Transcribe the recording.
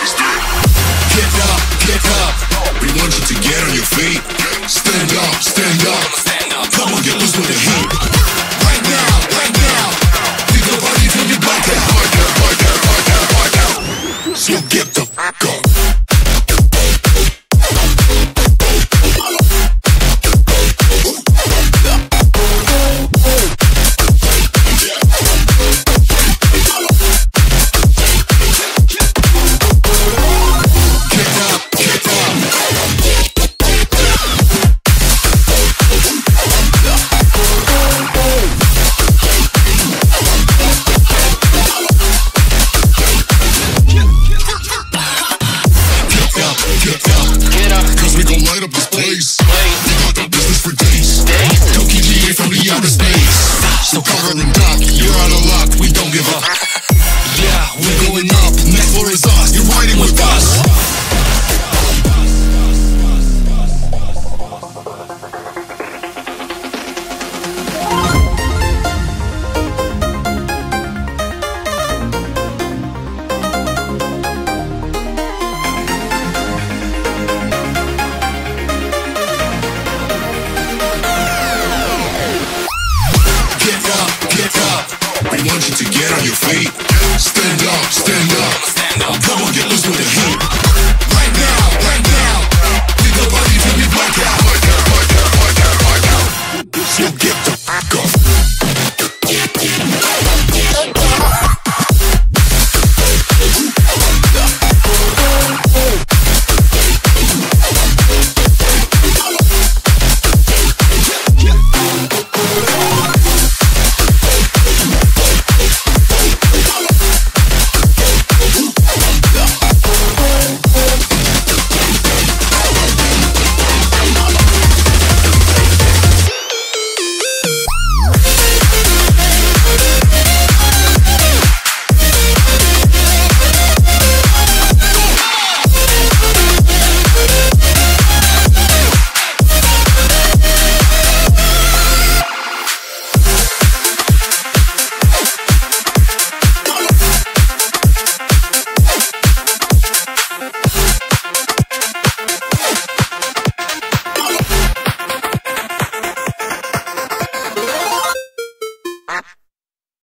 Get up, we want you to get on your feet. Stand up, stand up, come on, get loose with the heat. Right now, we go party till you black out. So get the fuck up.